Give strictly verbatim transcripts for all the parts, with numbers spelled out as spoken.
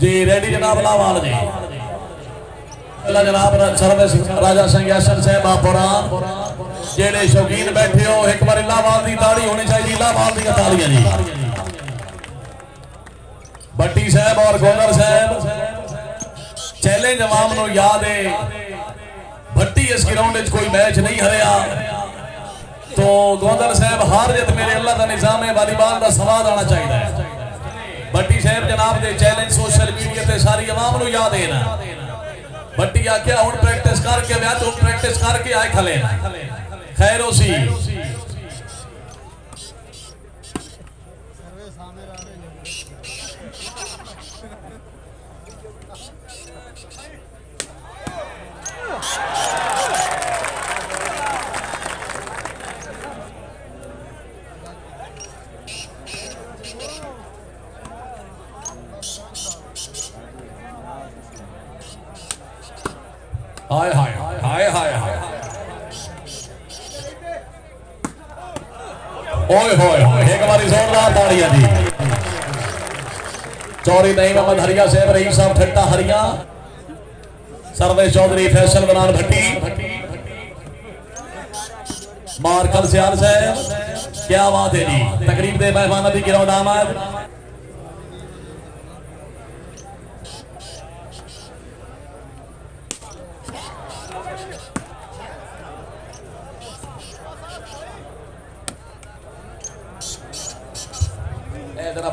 जी ready जनाब लावाल जी अल्लाह जनाब सर्विस राजा सिंह अहसन साहब आपरान जेड़े शौकीन बैठे हो एक बार लावाल दी ताड़ी होनी चाहिए लावाल दी ताड़ियां जी भट्टी साहब और गोनर साहब चैलेंज आवाम नु याद है भट्टी इस ग्राउंड में कोई मैच नहीं हरया तो गोंदल साहब हार जित मेरे अल्लाह का निजाम है वालीबाल का स्वाद आना चाहिए। भट्टी साहब जनाब के चैलेंज सोशल मीडिया से सारी आवाम को याद देना भट्टी आख्या हम प्रैक्टिस करके व्या तो प्रैक्टिस करके आए खले खैर उसी हाय हाय हाय हाय हाय ओए होए एक बारी जोरदार ताड़ियां जी चौरी नईम अहमद हरिया साहब रही साहब ठट्टा हरिया सरवेश चौधरी फैसल बनान भट्टी मार्कल सियाल साहब क्या बात है जी तकरीब दे मेहमान भी गिराव दामाद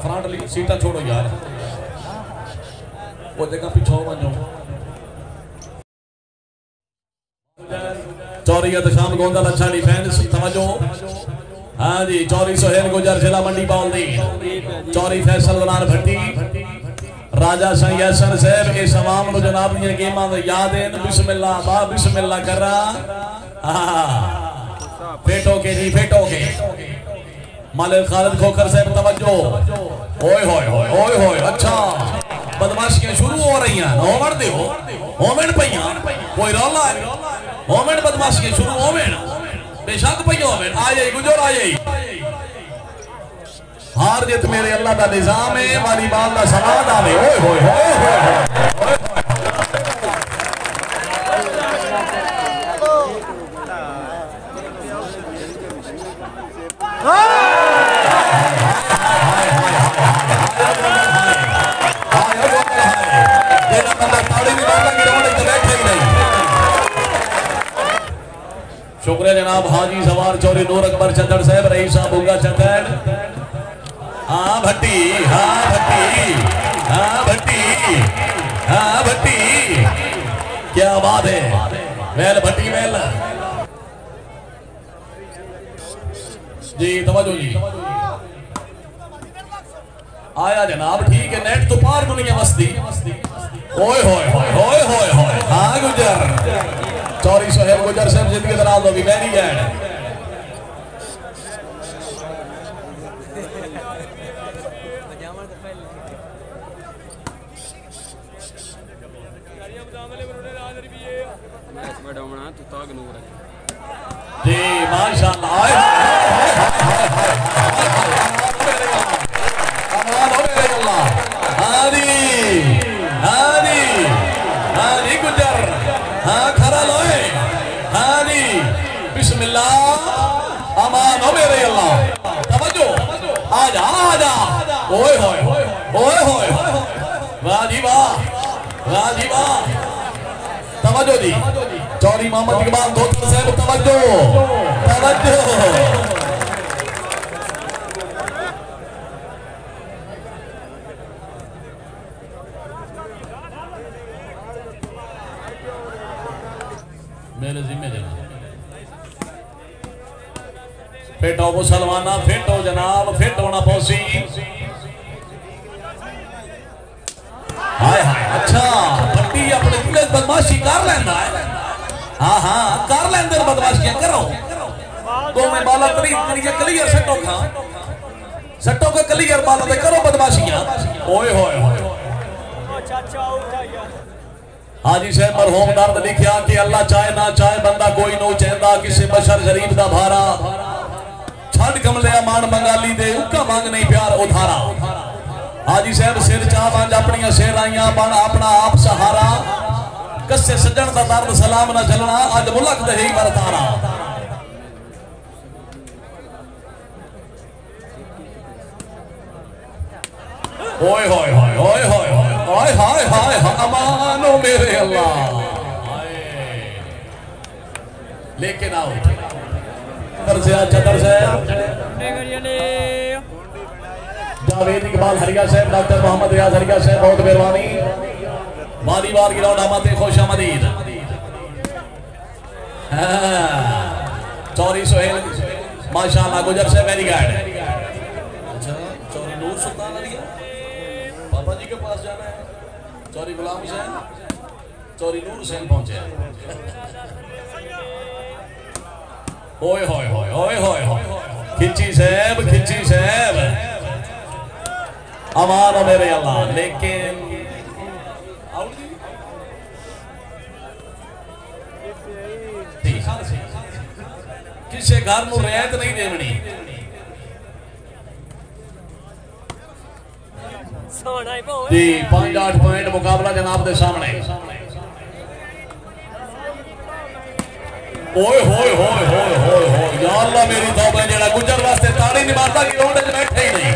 फ्रंट सीटा छोड़ो यार वो जगह पिछो वनो चौरी शाम गोंदल अच्छा डिफेंस समझो हां जी चौरी सुहेल गुजर जिला मंडी बाउल दी चौरी फैसल बनान भट्टी राजा साईं अहसन साहब इस आवाम को जनाब दी गेमां दा याद है बिस्मिल्लाह बा बिस्मिल्लाह करा हां फेटो के जी फेटो के मालिक खालिद खोखर साहब तवज्जो ओए होए होए ओए होए अच्छा बदमाशियां शुरू हो रही हैं होमन दे हो होमन पईयां कोई रौला है होमन बदमाशियां शुरू होमन बेशक पईयो होमन आ जाई गुजर आ जाई हार जीत मेरे अल्लाह दा निजाम है वालीबाल दा स्वाद आवे ओए होए होए होए शुक्रिया जनाब हाजी सवार चौरी नूर अकबर चंदड़ साहब रही साहब होगा चंदड़ हाँ भट्टी हाँ भट्टी हाँ भट्टी हाँ भट्टी क्या बात है वेल भट्टी वेल जी तवज्जो जी आया जनाब ठीक है नेट तो पार दुनिया मस्ती ओए होए होए होए होए होए हाँ गुजर चौरी सुहेल गुजर साहब जिंदगी दराज दो भी वेरी एंड जी माशाल्लाह हाय हाय हाय हाय कमाल हो गया अल्लाह हादी हादी हादी गुजर हां खरा लो बिस्मिल्लाह अमान हो मेरे अल्लाह तवज्जो आजा आजा ओए होए ओए होए वाह जी वाह वाह जी वाह तवज्जो जी चौरी मोहम्मद इकबाल दोस्त साहब तवज्जो तवज्जो मेरे जिम्मे जनाब फिट हो मुसलमाना फिट हो जनाब फिट होना पौसी हाय हाय अच्छा भट्टी अपने बदमाशी कर लेंदा है हाँ हाँ कर लेंदे बदमाशियां करो तो मैं बाला क्लियर सटो खा सटो का क्लियर बाला दे करो बदमाशियां ओए होए हाजी साहब मरहूम दर्द लिखिया कि अल्लाह चाहे ना चाहे बंदा कोई नो चाहता किसी बशर शरीफ दा भारा छड़ कमलिया मान मंगाली दे उक्का मांग नहीं प्यार उधारा हाजी साहब सिर चाह बंज अपनिया सिर आईया बन अपना आप सहारा कस्से सजन का दर्द सलाम ना चलना अज मुलक दे ही बरताना। ओए होए होए होए होए हाय हाय हाय अमानो मेरे अल्लाह। लेकिन आओ चदर साहब जावेद इकबाल हरिया साहब डॉक्टर मोहम्मद रियाज हरिया साहब बहुत मेहरबानी वाली बार गिराउंड आमाते खुशामदीद। चौरी सुहेल माशाल्लाह गुजर साहब वेरी गुड। अच्छा चौरी नूर सुल्तान अलिया पापा जी के पास जाना है। चौरी गुलाम हुसैन चौरी नूर हुसैन पहुंचे। ओए होए होए होए होए होए खिची साहब खिची साहब अमान मेरे अल्लाह। लेकिन किसी घर में रियायत नहीं देवनी। पांच आठ पॉइंट मुकाबला जनाब के सामने। ओए होए होए होए होए होए या अल्लाह मेरी तौबा जेड़ा गुजर वास्ते ताड़ी नहीं मारदा कि रोड च बैठे ही नहीं।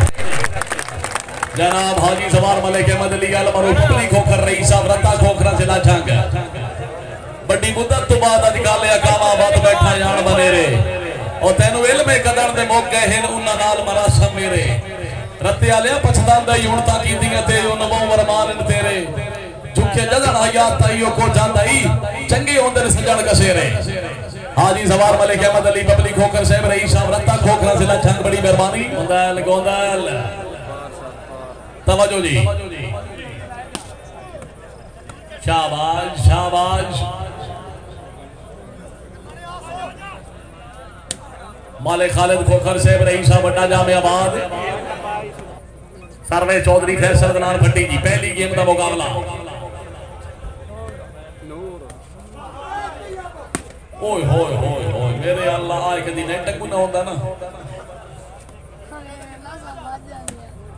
जनाब हाजी सवार मलिक अहमद अली अल मरूफ पली खोखर रईस साहब रता खोखरा से ला छंग बड़ी मुद्दत तो बाद अजकल अकावा बात बैठा जान बनेरे और तैनू इल्मे कदर दे मौके हैं उन्ना नाल मरासम मेरे रते आलिया पछतांदा ही हुणता कीतियां ते ओ नवो वरमान इन तेरे झुके जदन हयात आई ओ को जांदा ही चंगे होंदे सजण कसेरे। हाजी सवार मलिक अहमद अली पब्लिक खोकर साहब रईस साहब रत्ता खोखरा जिला छंग बड़ी मेहरबानी। गोंदल गोंदल तवज्जो जी शाबाश शाबाश। मालिक खालिद खोखर साहब रईस साहब बड़ा जामियाबाद सरवे चौधरी फैसल दनान भट्टी जी पहली गेम का मुकाबला। ओए होए होए होए मेरे अल्लाह आज कदी नेट को ना होंदा ना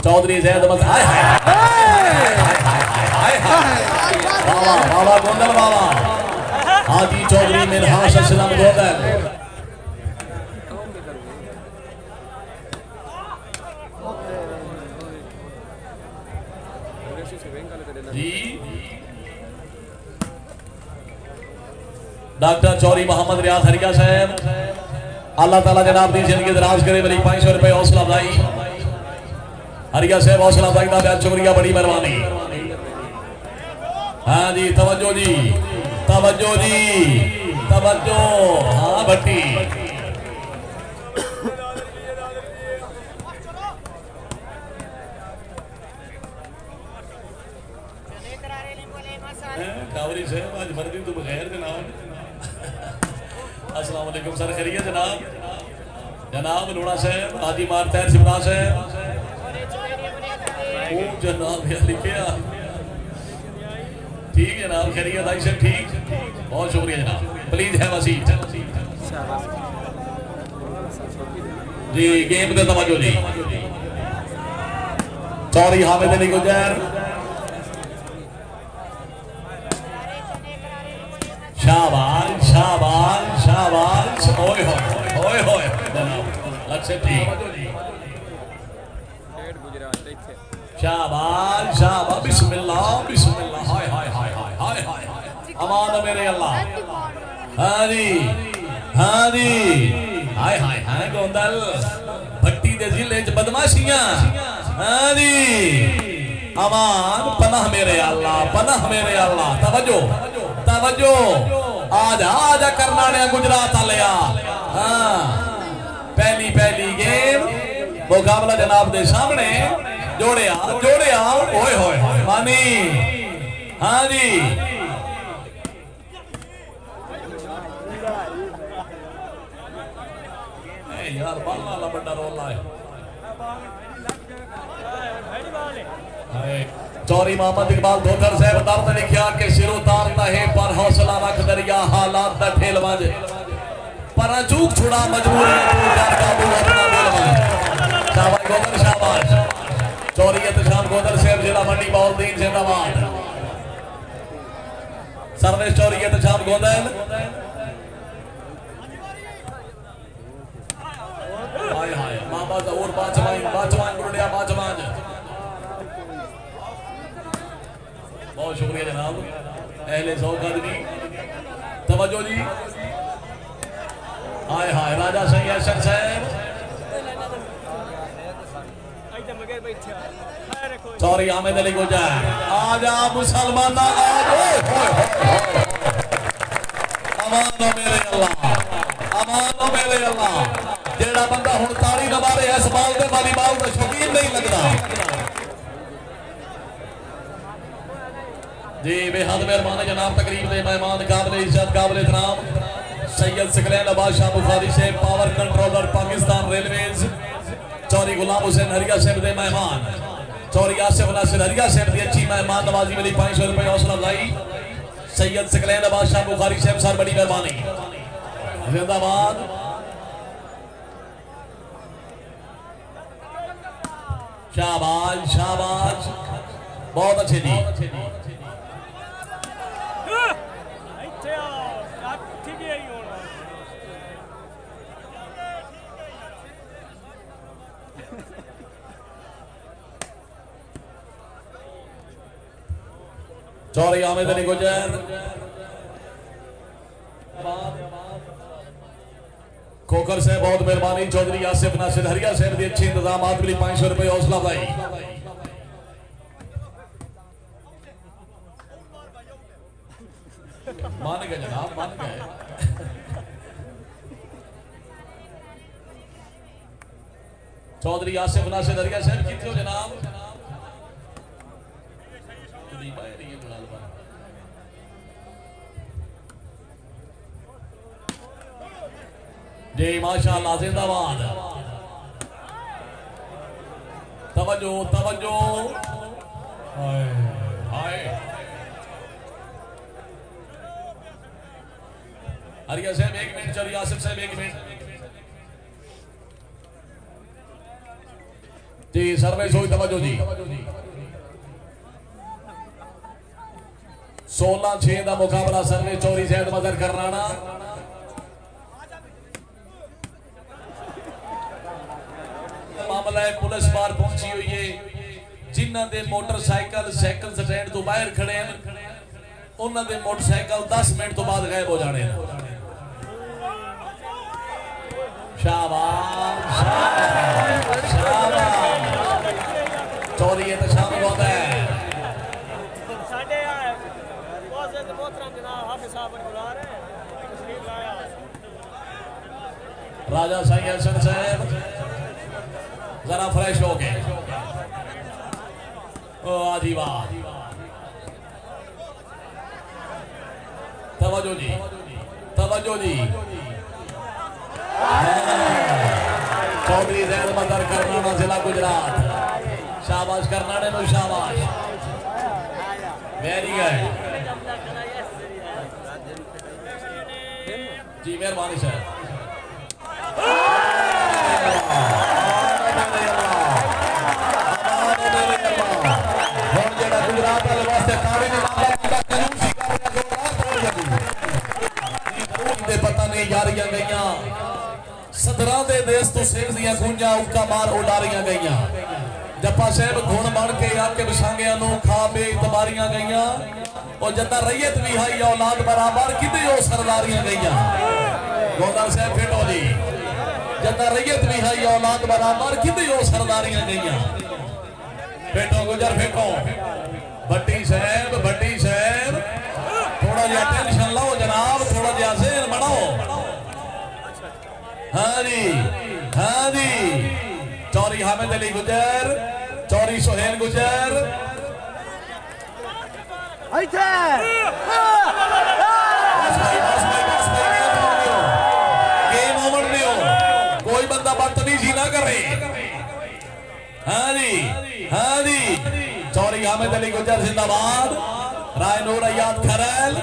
चौधरी जैद मत हाय हाय हाय हाय बाबा बाबा गोंदल बाबा हाजी चौधरी मिनहास अस्लम गोंदल। जी डॉक्टर चौरी मोहम्मद रियाज हरिया साहब अल्लाह ताला जनाब दी जिंदगी दराज करे मेरी पाँच सौ रुपये हौसला अफजाई हरिया साहब हौसला अफजाई का बेहद शुक्रिया बड़ी मेहरबानी। हाँ जी तवज्जो जी तवज्जो जी तवज्जो हाँ भट्टी कावरी साहब आज मर्दी तो बगैर जनाब अस्सलामुअलैकुम सर खैरियत जनाब जनाब लोड़ा साहब हाजी मारतैर सिमरा साहब ओ जनाब यार लिखिया ठीक है जनाब खैरियत आई साहब ठीक बहुत शुक्रिया जनाब प्लीज हैव अ सीट जी गेम पे तवज्जो जी चौरी हामिद अली गुजर शाबाश शाबाश शाबाश ओए होए होए होए अच्छे ठीक डेढ़ गुजरात इथे शाबाश शाबाश बिस्मिल्लाह बिस्मिल्लाह हाय हाय हाय हाय हाय हाय अमान मेरे अल्लाह। हां जी हां जी हाय हाय हाय गोंदल भट्टी दे जिले च बदमाशियां। हां जी अमान पनाह मेरे अल्लाह पनाह मेरे अल्लाह। तवज्जो तवज्जो आज आज करना ने गुजरात आलिया। हाँ पहली पहली गेम मुकाबला जनाब दे सामने जोड़े आ जोड़े आ ओए होए मानी। हाँ जी यार बाला बड़ा रोला है। चौरी मोहम्मद इकबाल धोधर साहब दर्द लिखा के सिर उतारता है पर हौसला रख दरिया हालात दा ठेल वज पर चूक छुड़ा मजबूर शाबाश गोबर शाबाश चौरी शाम गोदर साहब जिला मंडी बौलदीन जिंदाबाद। सरने स्टोरी है तो शाम गोदर हाय हाय मामा और पांचवाई पांचवाई गुरुडिया पांचवाई बहुत शुक्रिया जनाब अहले शौक आदमी तवज्जो जी। हाय हाय राजा सैन अहसन साहब सॉरी आमिर अली गुजर आजा मुसलमान अमान मेरे अल्लाह अमान मेरे अल्लाह जेड़ा बंदा हुण ताड़ी दबा रहा इस बाल ते वाली बाल दा शौकीन नहीं लगदा जी। बेहद मेहरबान जनाब तकरीब दे मेहमान काबिल इज्जत काबिल इहतराम सैयद सकलैन बादशाह बुखारी से power controller Pakistan railways Chauri Ghulam Hussain Haria साहब के मेहमान चौरी आसिफ नासिर हरिया साहब की अच्छी मेहमान नवाजी मिली पांच सौ रुपये हौसला लाई सैयद सकलैन बादशाह बुखारी साहब सर बड़ी मेहरबानी जिंदाबाद। शाबाज शाबाज बहुत अच्छे जी चौरी आमिर अली गुजर खोखर से बहुत मेहरबानी चौधरी आसिफ नासिर हरिया साहब के अच्छे इंतजाम मिली पांच सौ रुपये हौसला भाई मान गए जनाब मान गए। चौधरी आसिफ नासिर हरिया साहब कितने हो जनाब जी माशाअल्लाह जिंदाबाद। तवज्जो तवज्जो हाय हाय हरिया साहब एक मिनट चलिए आसिफ साहब एक मिनट जी सर्वे सोई तवज्जो जी सोलह छे का मुकाबला सर्वे चौरी साहब मदर करना मामला है पुलिस बार पहुंची हुई है जिन्हां दे मोटरसाइकिल साइकिल स्टैंड तो बाहर खड़े हैं उन्हां दे मोटरसाइकिल दस मिनट तो बाद गायब हो जाने। शाबाश शाबाश शाबाश चोरी है तो शाम होता है राजा साईं अहसन साहब जरा फ्रेश हो गए आजी वाह तवज्जो जी तवज्जो जी चौधरी जैन मदर करनाणा जिला गुजरात शाबाश करनाणे नु शाबाश वेरी गुड जी मेहरबानी सर फेटो गुजर फेटो भट्टी साहब भट्टी साहब थोड़ा जहा टेंशन लो जनाब थोड़ा जहा सेहन बनाओ हाँ जी हाँ जी चौरी हामिद अली गुजर चौरी सुहेल गुजर कोई बंदा बदतमीजी ना करे हाँ जी हाँ जी चौरी हामिद अली गुजर जिंदाबाद। राय नूर याद खरल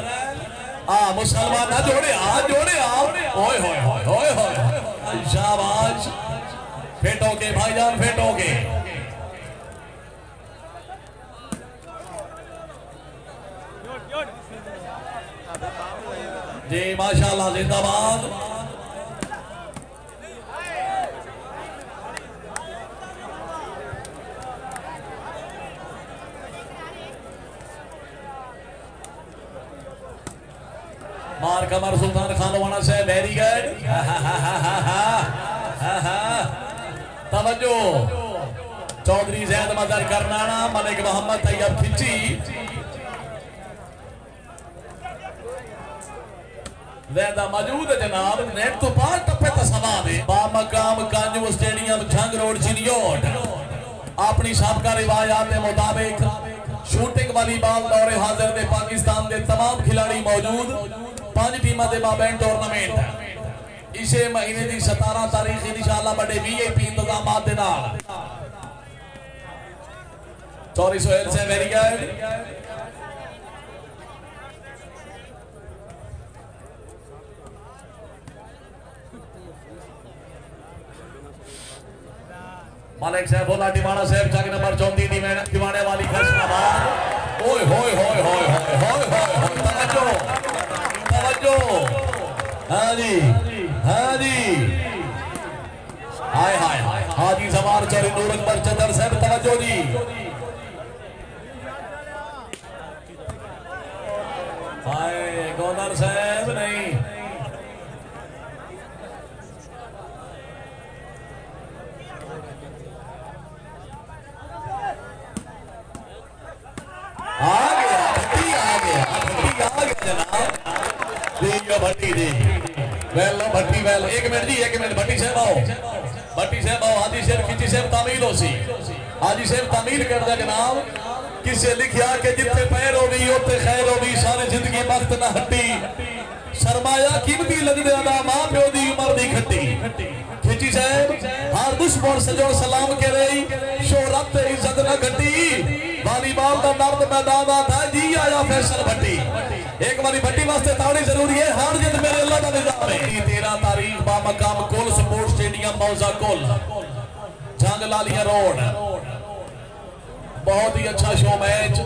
आ मुसलमान ना जोड़े आ जोड़े ओए होए होए होए होए शाबाश फेटोगे भाईजान फेटोगे जी माशाल्लाह जिंदाबाद। मार कमर सुल्तान खानवाना से वेरी गुड। तवज्जो चौधरी जैद मदर करनाना मलिक मोहम्मद तैयब खिची ज़्यादा मौजूद है जनाब। नेट तो पार टप्पे तसवाद है बामकाम कांजू स्टेडियम झंग रोड चिनियोट। अपनी सबका रिवायात के मुताबिक शूटिंग वाली बॉल दौरे हाजिर ने पाकिस्तान के तमाम खिलाड़ी मौजूद। पांच टीमां दे माबैन टूर्नामेंट है। इसे महीने की सतारह तारीख इंशाअल्लाह बड़े वीआईपी इंतजाम के नाल चौरी सुहेल से वेरी गुड। मालिक साहब बोला दीवाना साहब चक नंबर चौंती दी मैंने दीवाने वाली फैसलाबाद। ओए होए होए होए होए होए तवज्जो तवज्जो। हां जी हां जी हाय हाय हाय हाजी सवार चौरी नूर अकबर चदर साहब तवज्जो जी। हाय गोदर साहब नहीं भट्टी जी वेल भट्टी वेल एक मिनट जी एक मिनट भट्टी साहब आओ भट्टी साहब आओ। हाजी साहब खिची साहब तामील हो सी हाजी साहब तामील कर दिया जनाब। किसे लिखिया के जिथे पैर होगी उथे खैर होगी सारी जिंदगी वक्त ना हट्टी सरमाया कीमती लगदे दा मां प्यो दी उम्र दी खट्टी। खिची साहब हर दुश्मन सजो सलाम करे शोहरत इज्जत ना घटी वालीबाल दा दर्द मैदान दा था जी आया फैसल भट्टी। एक बारी भट्टी वास्ते ताड़ी जरूरी है हार जित मेरे अल्लाह का निजाम है। तेरह तारीख बामकाम कोल स्पोर्ट्स स्टेडियम मौजा कोल जंग लालिया रोड बहुत ही अच्छा शो मैच।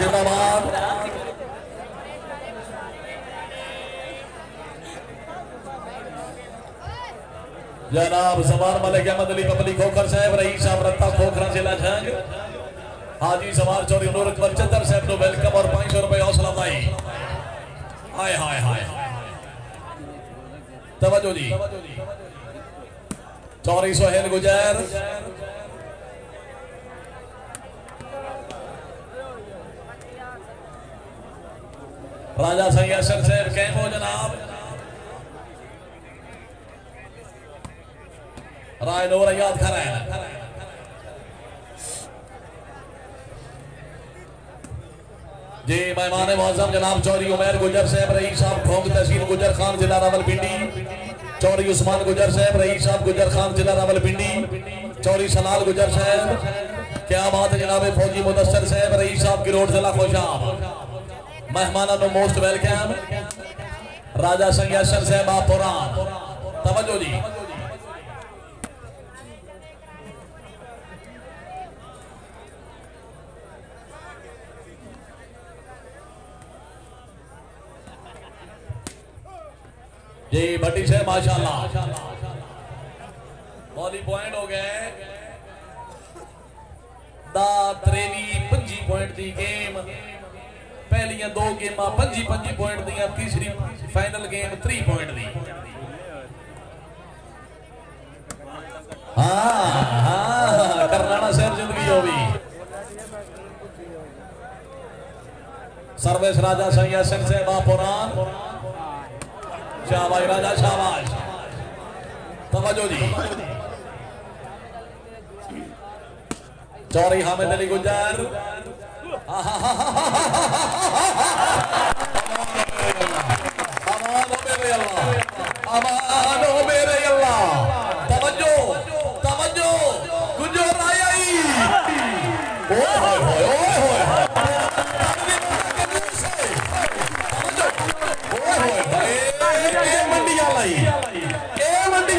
जिंदाबाद जनाब सवार मलिक अहमद अली पब्लिक खोखर साहब रईस साहब रत्ता खोखरा जिला झंग। हाजी सवार चौधरी नूर अकबर चंदर साहब को वेलकम और पांच सौ रुपए हौसला भाई। हाय हाय हाय तवज्जो जी चौधरी सुहेल गुजर। राजा सैन अहसन साहब कैम हो जनाब। राय नोर याद खरा है जी। मेहमान मुआजम जनाब चौधरी उमेर गुजर साहब रही साहब भोंग तहसील गुजर खान जिला रावलपिंडी। चौधरी उस्मान गुजर साहब रही साहब गुजर खान जिला रावलपिंडी। चौधरी सलाल गुजर साहब क्या बात है जनाब। फौजी मुदस्सर साहब रही साहब गिरोड जिला खुशाब। मेहमानों को मोस्ट वेलकम। राजा सिंह यासर साहब आप पुरान तवज्जो जी। जी भट्टी साहब माशाल्लाह बॉली पॉइंट हो गए दा त्रेवी पंजी पॉइंट की गेम। पहलियां दो गेम पंजी पंजी पॉइंट दी तीसरी फाइनल गेम त्री पॉइंट दी। हाँ हाँ करनाना साहब जिंदगी होगी। सर्विस राजा सिंह यासिन साहब आप पुरान शाबाश राजा शाबाश तवज्जो जी। चौरी हामिद अली गुजर अमानो मेरे अल्लाह अमानो मेरे अल्लाह तवज्जो तवज्जो गुजर आई। ओए होए होए होए होए होए होए ए मंडी वाला ही ए मंडी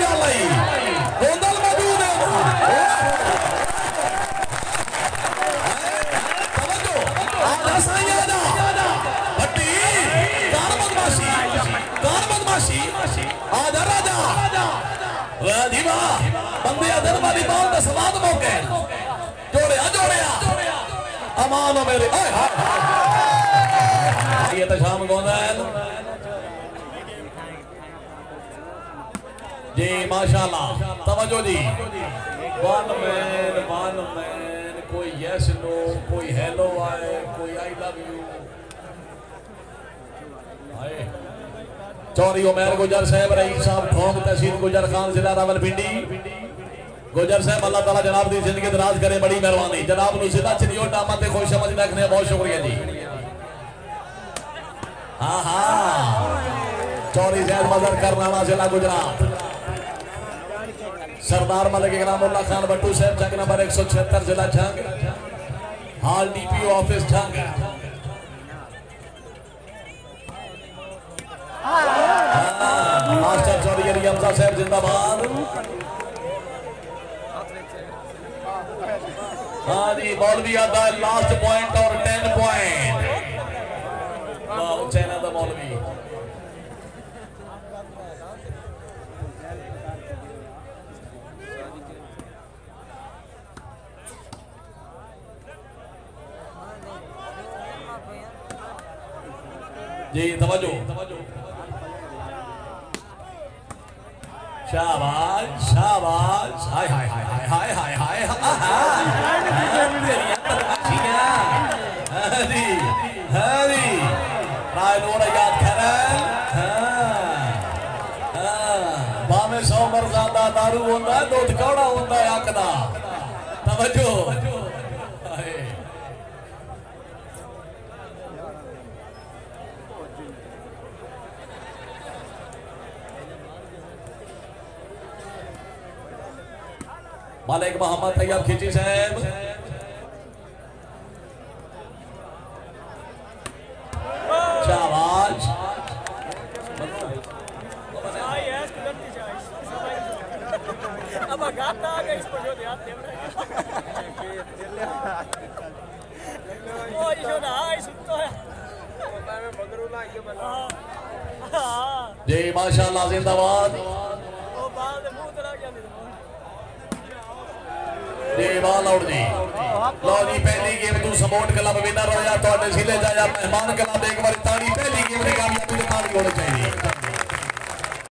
बदमाशी आजा राजा वाह दीवा बंदे अदर वाली बाल का सवाद मौके जोड़िया जोड़िया अमान हो मेरे ये तो शाम गोंदा है जी माशाल्लाह तवज्जो जी वन मैन वन मैन कोई यस नो कोई हेलो आए कोई आई लव यू आए चौधरी उमर गुजर साहब रईस साहब थोक तहसील गुजर खान जिला रावलपिंडी गुजर साहब अल्लाह ताला जनाब दी जिंदगी दराज करे बड़ी मेहरबानी जनाब नु जिला चनियोटा मते खुश समझ रखने बहुत शुक्रिया जी हाँ हाँ चौरी जैन मजर करनाना जिला गुजरात सरदार मलिक इकरामुल्लाह खान भट्टू साहब जग नंबर एक सौ छिहत्तर जिला झंग हाल DPO office Jhang master Chaudhary Ali Hamza साहब जिंदाबाद हाँ जी मौलवी आता है लास्ट पॉइंट और टेन पॉइंट चैना मौलवी जी तवज्जो शाबाश शाबाश हाय हाय हाय हाय हाय हाय हाय हाय नोरा याद भावे सौ मरजादा दारू होता है दूध कौड़ा होता है आकदा तवज्जो मालिक मोहम्मद तैयब खिची साहब जी माशाल्लाह जिंदाबाद जी वाह लौट जी लो जी पहली गेम तू सपोर्ट क्लब विनर होया तो जिले जाया मेहमान क्लब एक बार ताड़ी पहली गेम की कामयाबी ताड़ी होनी चाहिए।